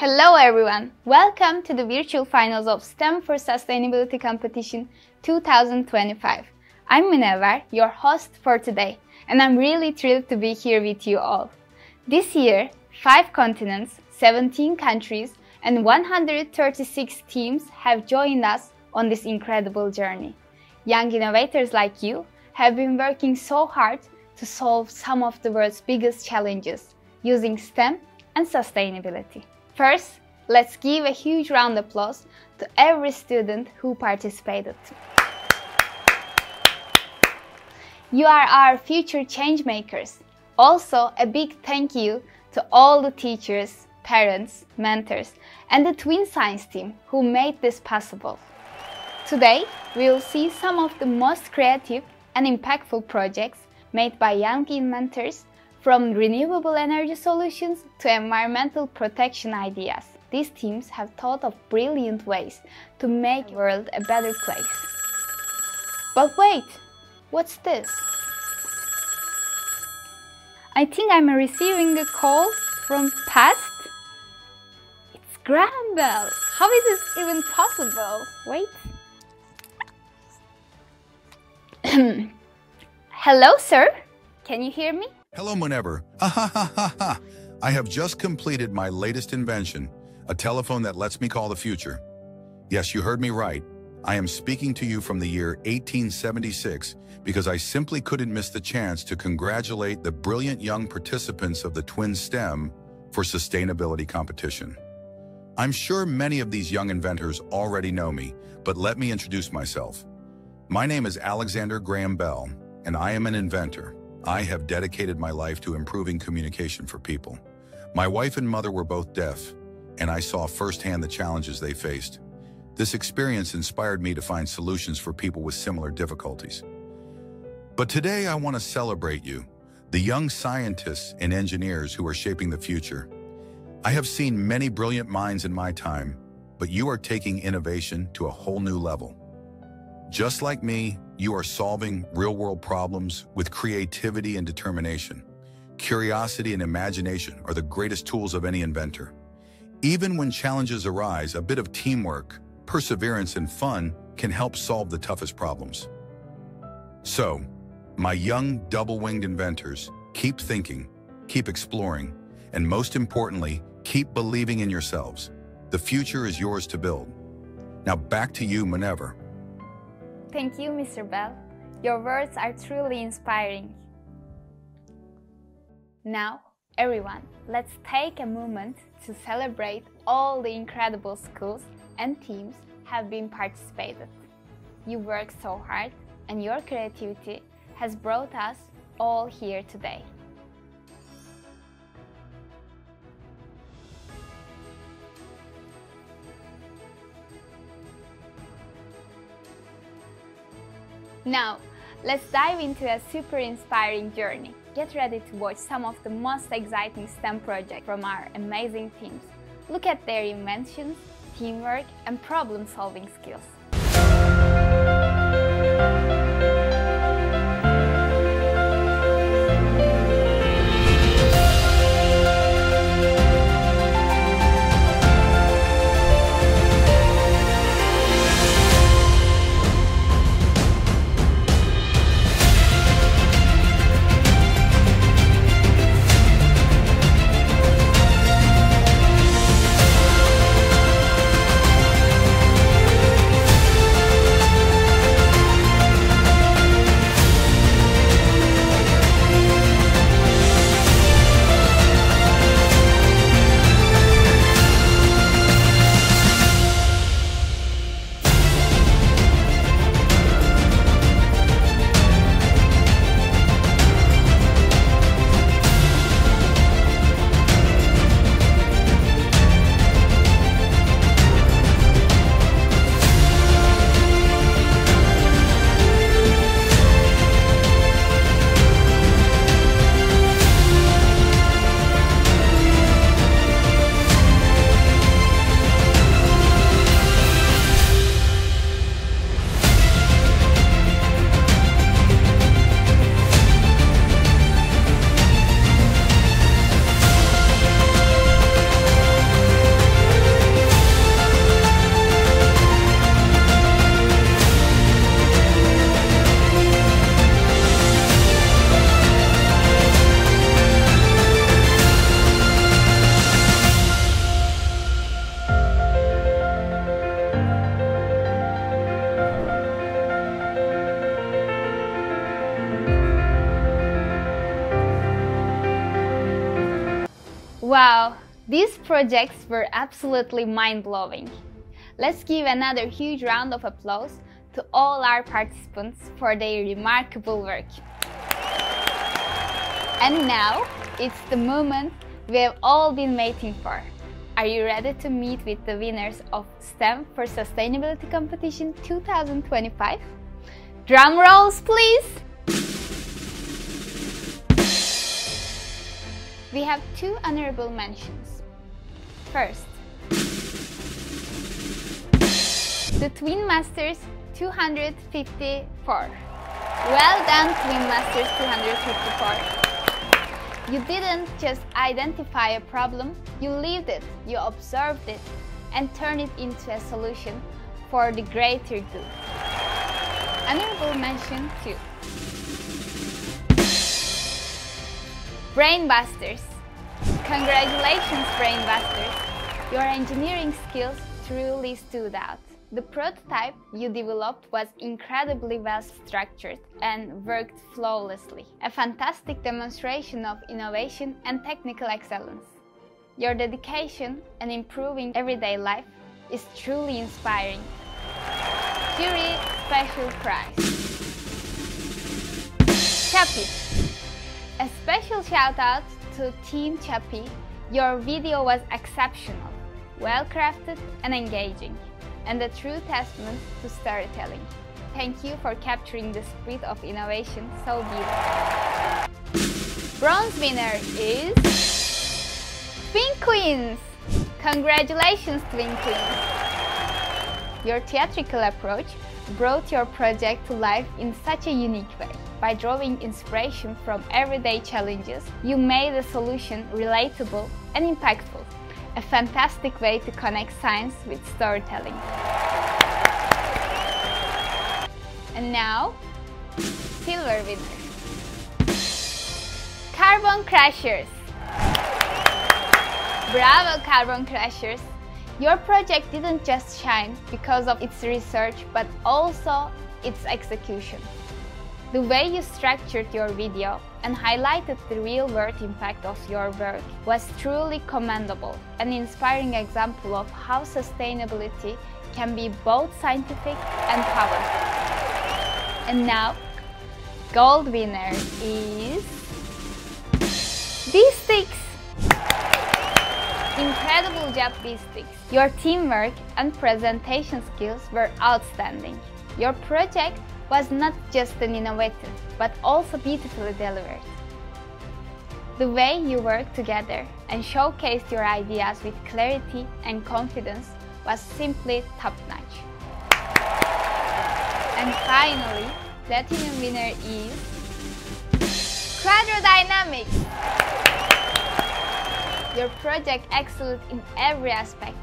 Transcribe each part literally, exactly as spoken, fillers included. Hello everyone! Welcome to the virtual finals of STEM for Sustainability Competition two thousand twenty-five. I'm Münevver, your host for today, and I'm really thrilled to be here with you all. This year, five continents, seventeen countries, and one hundred thirty-six teams have joined us on this incredible journey. Young innovators like you have been working so hard to solve some of the world's biggest challenges using STEM and sustainability. First, let's give a huge round of applause to every student who participated. You are our future change makers. Also, a big thank you to all the teachers, parents, mentors, and the Twin Science team who made this possible. Today, we will see some of the most creative and impactful projects made by young inventors, from renewable energy solutions to environmental protection ideas. These teams have thought of brilliant ways to make the world a better place. But wait, what's this? I think I'm receiving a call from PEST. It's Granville! How is this even possible? Wait. Hello, sir. Can you hear me? Hello, Münevver. Ah, ha, ha, ha, ha. I have just completed my latest invention, a telephone that lets me call the future. Yes, you heard me right. I am speaking to you from the year eighteen seventy-six because I simply couldn't miss the chance to congratulate the brilliant young participants of the Twin STEM for Sustainability Competition. I'm sure many of these young inventors already know me, but let me introduce myself. My name is Alexander Graham Bell, and I am an inventor. I have dedicated my life to improving communication for people. My wife and mother were both deaf, and I saw firsthand the challenges they faced. This experience inspired me to find solutions for people with similar difficulties. But today I want to celebrate you, the young scientists and engineers who are shaping the future. I have seen many brilliant minds in my time, but you are taking innovation to a whole new level. Just like me, you are solving real-world problems with creativity and determination. Curiosity and imagination are the greatest tools of any inventor. Even when challenges arise, a bit of teamwork, perseverance, and fun can help solve the toughest problems. So, my young double-winged inventors, keep thinking, keep exploring, and most importantly, keep believing in yourselves. The future is yours to build. Now back to you, Münevver. Thank you, Mister Bell. Your words are truly inspiring. Now, everyone, let's take a moment to celebrate all the incredible schools and teams have been participated. You worked so hard, and your creativity has brought us all here today. Now, let's dive into a super inspiring journey. Get ready to watch some of the most exciting STEM projects from our amazing teams. Look at their inventions, teamwork, and problem-solving skills. Wow, these projects were absolutely mind-blowing. Let's give another huge round of applause to all our participants for their remarkable work. And now it's the moment we have all been waiting for. Are you ready to meet with the winners of STEM for Sustainability Competition two thousand twenty-five? Drum rolls, please! We have two honorable mentions. First, the Twin Masters two fifty-four. Well done, Twin Masters two fifty-four. You didn't just identify a problem, you lived it, you observed it, and turned it into a solution for the greater good. Honorable mention two. Brainbusters. Congratulations, Brainbusters. Your engineering skills truly stood out. The prototype you developed was incredibly well structured and worked flawlessly. A fantastic demonstration of innovation and technical excellence. Your dedication and improving everyday life is truly inspiring. Jury special prize. Chappie. A special shout out to Team Chappie. Your video was exceptional, well crafted and engaging, and a true testament to storytelling. Thank you for capturing the spirit of innovation so beautifully. Bronze winner is Twin Queens! Congratulations, Twin Queens! Your theatrical approach brought your project to life in such a unique way. By drawing inspiration from everyday challenges, you made the solution relatable and impactful. A fantastic way to connect science with storytelling. And now, silver winner. Carbon Crushers. Bravo, Carbon Crushers. Your project didn't just shine because of its research, but also its execution. The way you structured your video and highlighted the real-world impact of your work was truly commendable, an inspiring example of how sustainability can be both scientific and powerful. And now, gold winner is D six! Incredible job, D six! Your teamwork and presentation skills were outstanding. Your project was not just an innovative, but also beautifully delivered. The way you worked together and showcased your ideas with clarity and confidence was simply top-notch. And finally, platinum winner is Quadrodynamics! Your project excelled in every aspect: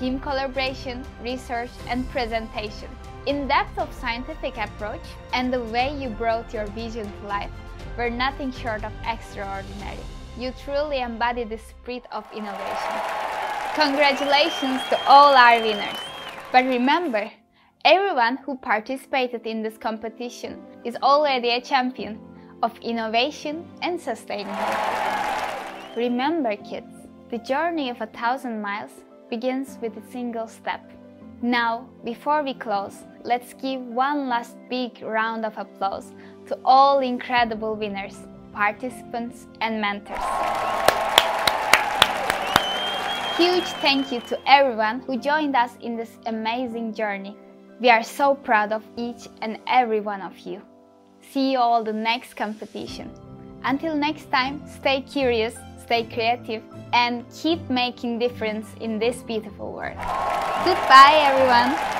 team collaboration, research and presentation. In-depth of scientific approach and the way you brought your vision to life were nothing short of extraordinary. You truly embody the spirit of innovation. Congratulations to all our winners! But remember, everyone who participated in this competition is already a champion of innovation and sustainability. Remember, kids, the journey of a thousand miles begins with a single step. Now, before we close, let's give one last big round of applause to all incredible winners, participants and mentors. Huge thank you to everyone who joined us in this amazing journey. We are so proud of each and every one of you. See you all the next competition. Until next time, stay curious, stay creative and keep making a difference in this beautiful world. Goodbye, everyone!